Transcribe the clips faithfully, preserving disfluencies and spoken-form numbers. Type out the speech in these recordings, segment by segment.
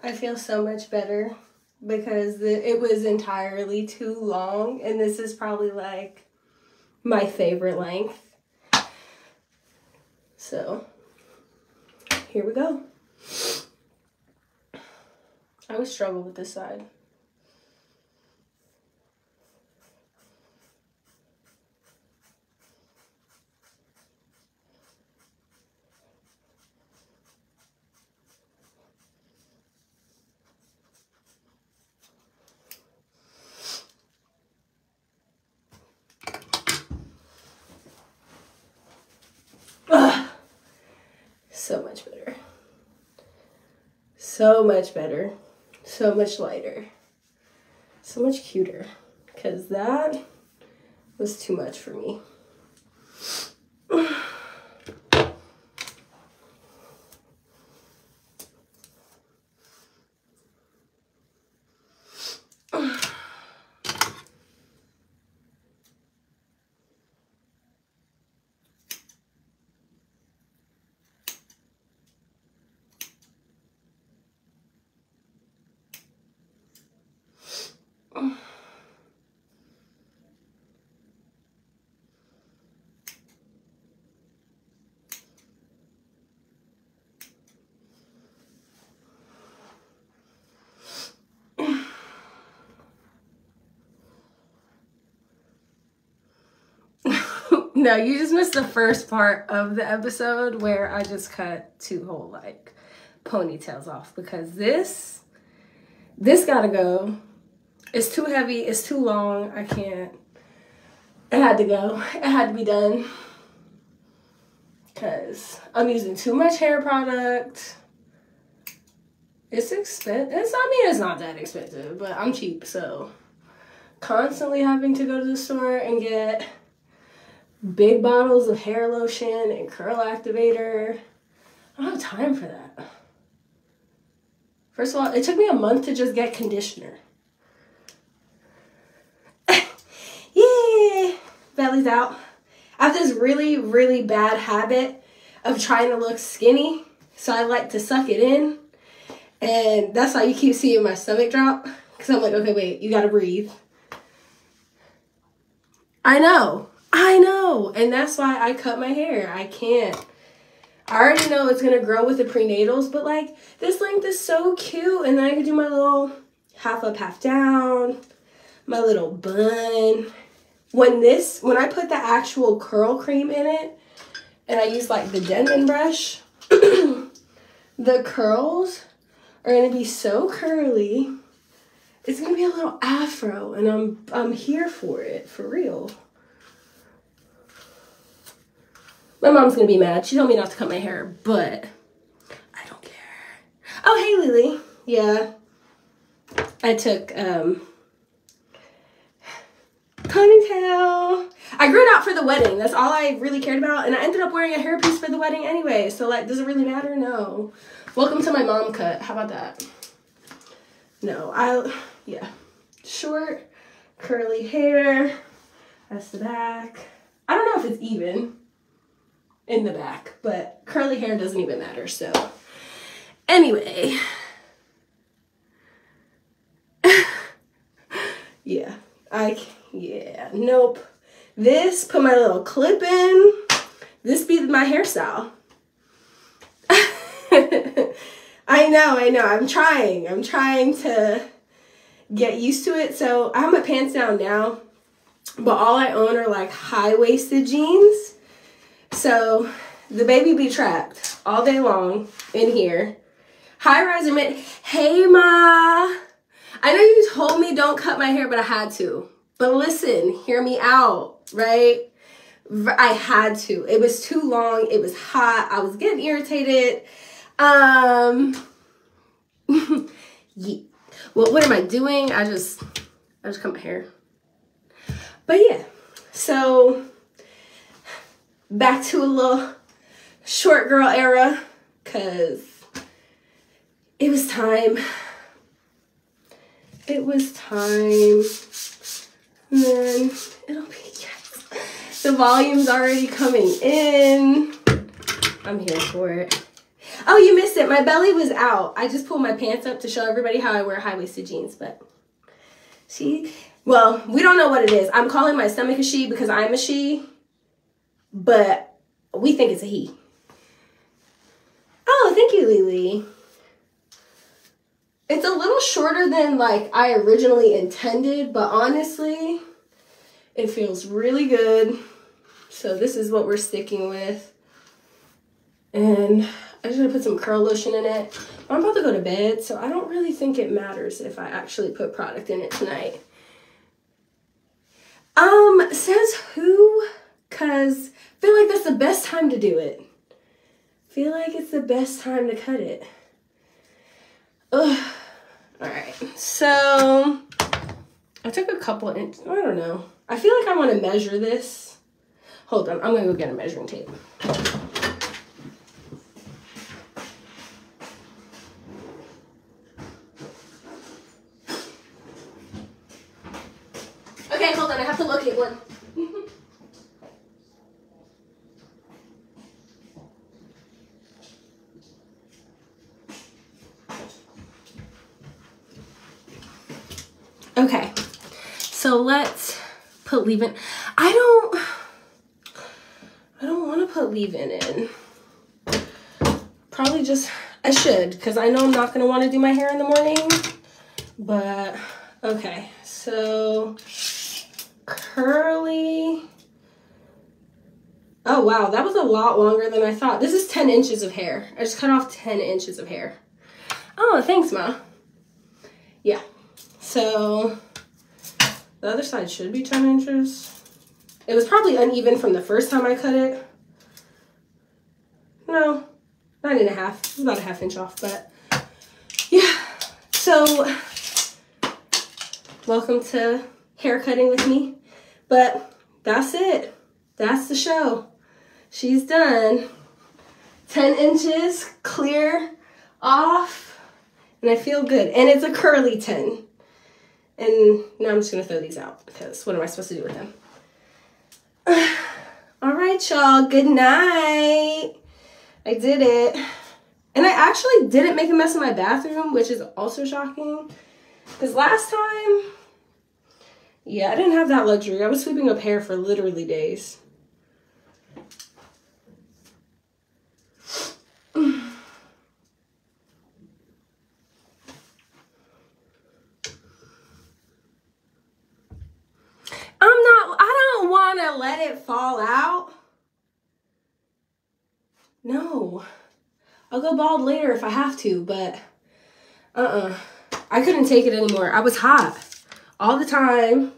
I feel so much better because it was entirely too long, and this is probably like my favorite length. So here we go. I always struggle with this side. So much better. So much better. So much lighter. So much cuter. Because that was too much for me. No, you just missed the first part of the episode where I just cut two whole like ponytails off because this, this gotta go. It's too heavy. It's too long. I can't. It had to go. It had to be done because I'm using too much hair product. It's expensive. It's, I mean, it's not that expensive, but I'm cheap. So constantly having to go to the store and get big bottles of hair lotion and curl activator. I don't have time for that. First of all, it took me a month to just get conditioner. Yeah, belly's out. I have this really, really bad habit of trying to look skinny. So I like to suck it in. And that's why you keep seeing my stomach drop. Because I'm like, okay, wait, you got to breathe. I know. I know, and that's why I cut my hair. I can't. I already know it's going to grow with the prenatals, but, like, this length is so cute. And then I can do my little half up, half down, my little bun. When this, when I put the actual curl cream in it, and I use, like, the Denman brush, the curls are going to be so curly. It's going to be a little afro, and I'm, I'm here for it, for real. My mom's going to be mad. She told me not to cut my hair, but I don't care. Oh, hey, Lily. Yeah. I took um, ponytail. I grew it out for the wedding. That's all I really cared about. And I ended up wearing a hairpiece for the wedding anyway. So, like, does it really matter? No. Welcome to my mom cut. How about that? No. I, yeah. Short, curly hair. That's the back. I don't know if it's even in the back, but curly hair doesn't even matter. So, anyway. Yeah. I, yeah. Nope. This, put my little clip in. This be my hairstyle. I know, I know. I'm trying. I'm trying to get used to it. So I have my pants down now, but all I own are like high-waisted jeans. So the baby be trapped all day long in here. High-rise mid. Hey, Ma. I know you told me don't cut my hair, but I had to. But listen, hear me out. Right? I had to. It was too long. It was hot. I was getting irritated. Um, yeah. Well, what am I doing? I just, I just cut my hair. But yeah, so back to a little short girl era, because it was time. It was time. And then it'll be, yes. The volume's already coming in. I'm here for it. Oh, you missed it. My belly was out. I just pulled my pants up to show everybody how I wear high-waisted jeans, but she, well, we don't know what it is. I'm calling my stomach a she because I'm a she, but we think it's a he. Oh, thank you, Lily. It's a little shorter than, like, I originally intended, but honestly, it feels really good. So this is what we're sticking with. And I just gonna put some curl lotion in it. I'm about to go to bed, so I don't really think it matters if I actually put product in it tonight. Um, says who? Cause I feel like that's the best time to do it. I feel like it's the best time to cut it. Ugh. All right, so I took a couple inches. I don't know. I feel like I want to measure this. Hold on, I'm gonna go get a measuring tape. Okay, so let's put leave-in. I don't, I don't want to put leave-in in. Probably just, I should, because I know I'm not going to want to do my hair in the morning. But, okay, so curly. Oh, wow, that was a lot longer than I thought. This is ten inches of hair. I just cut off ten inches of hair. Oh, thanks, Ma. Yeah. So the other side should be ten inches. It was probably uneven from the first time I cut it. No, nine and a half. It was about a half inch off, but yeah. So welcome to hair cutting with me. But that's it. That's the show. She's done. ten inches clear off, and I feel good. And it's a curly ten. And now I'm just going to throw these out because what am I supposed to do with them? All right, y'all. Good night. I did it. And I actually didn't make a mess in my bathroom, which is also shocking. Because last time, yeah, I didn't have that luxury. I was sweeping up hair for literally days. Let it fall out? No. I'll go bald later if I have to, but uh-uh. I couldn't take it anymore. I was hot all the time.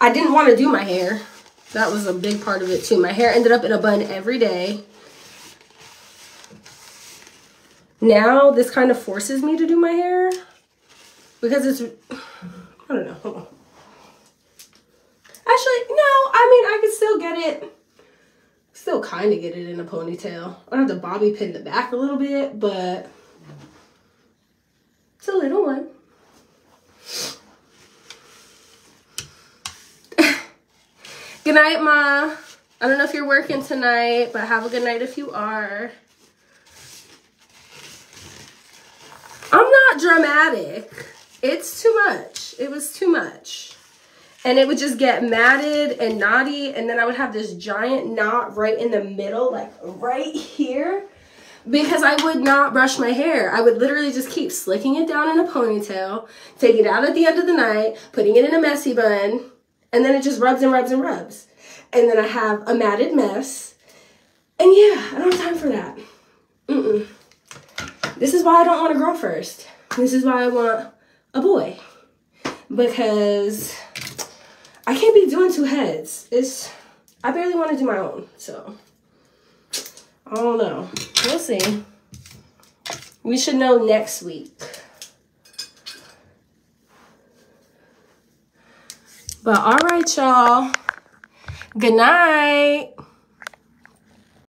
I didn't want to do my hair. That was a big part of it too. My hair ended up in a bun every day. now this kind of forces me to do my hair because it's, I don't know. Hold on. Actually, no, I mean, I could still get it, still kind of get it in a ponytail. I don't have to bobby pin the back a little bit, but it's a little one. Good night, Ma. I don't know if you're working tonight, but have a good night if you are. I'm not dramatic. It's too much. It was too much. And it would just get matted and knotty, and then I would have this giant knot right in the middle, like right here, because I would not brush my hair. I would literally just keep slicking it down in a ponytail, take it out at the end of the night, putting it in a messy bun, and then it just rubs and rubs and rubs. And then I have a matted mess. And yeah, I don't have time for that. Mm-mm. This is why I don't want a girl first. This is why I want a boy. Because I can't be doing two heads. It's, I barely want to do my own. So, I don't know. We'll see. We should know next week. But all right, y'all. Good night.